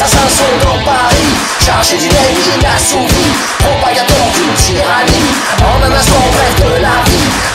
assassins sont dans Paris, chargés d'une haine inassouvie, propagateurs d'une tyrannie, en un instant bref de la vie.